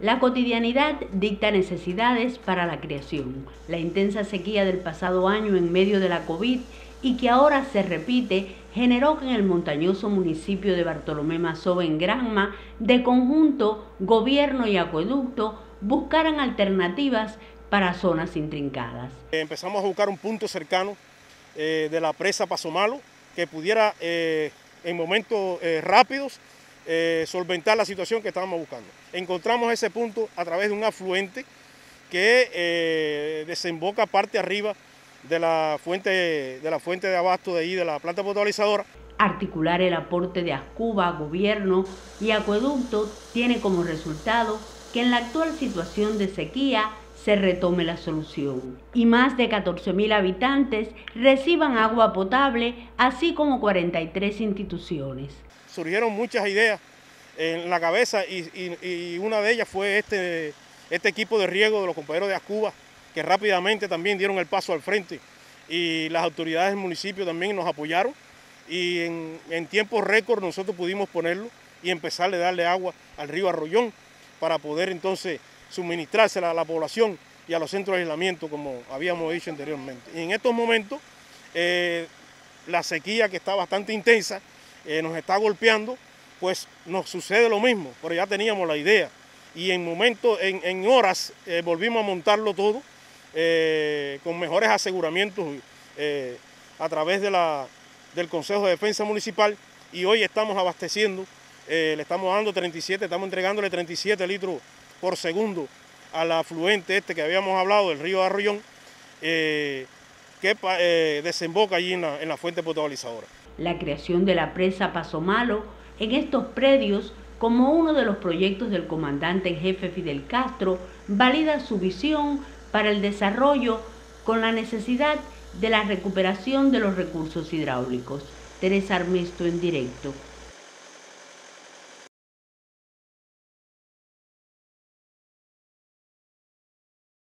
La cotidianidad dicta necesidades para la creación. La intensa sequía del pasado año en medio de la COVID y que ahora se repite generó que en el montañoso municipio de Bartolomé Masó en Granma, de conjunto, gobierno y acueducto, buscaran alternativas para zonas intrincadas. Empezamos a buscar un punto cercano de la presa Paso Malo que pudiera en momentos rápidos solventar la situación que estábamos buscando. Encontramos ese punto a través de un afluente que desemboca parte arriba de la fuente de abasto de ahí, de la planta potabilizadora. Articular el aporte de Azcuba, gobierno y acueducto tiene como resultado que en la actual situación de sequía se retome la solución y más de 14.000 habitantes reciban agua potable, así como 43 instituciones. Surgieron muchas ideas en la cabeza y una de ellas fue este equipo de riego de los compañeros de Azcuba, que rápidamente también dieron el paso al frente, y las autoridades del municipio también nos apoyaron, y en tiempo récord nosotros pudimos ponerlo y empezar a darle agua al río Arroyón para poder entonces suministrársela a la población y a los centros de aislamiento, como habíamos dicho anteriormente. Y en estos momentos la sequía, que está bastante intensa, nos está golpeando, pues nos sucede lo mismo, pero ya teníamos la idea y en horas volvimos a montarlo todo con mejores aseguramientos a través del Consejo de Defensa Municipal, y hoy estamos abasteciendo, le estamos dando 37, estamos entregándole 37 litros por segundo al afluente que habíamos hablado, del río Arroyón, que desemboca allí en la fuente potabilizadora. La creación de la presa Paso Malo en estos predios, como uno de los proyectos del comandante en jefe Fidel Castro, valida su visión para el desarrollo con la necesidad de la recuperación de los recursos hidráulicos. Teresa Armisto en directo.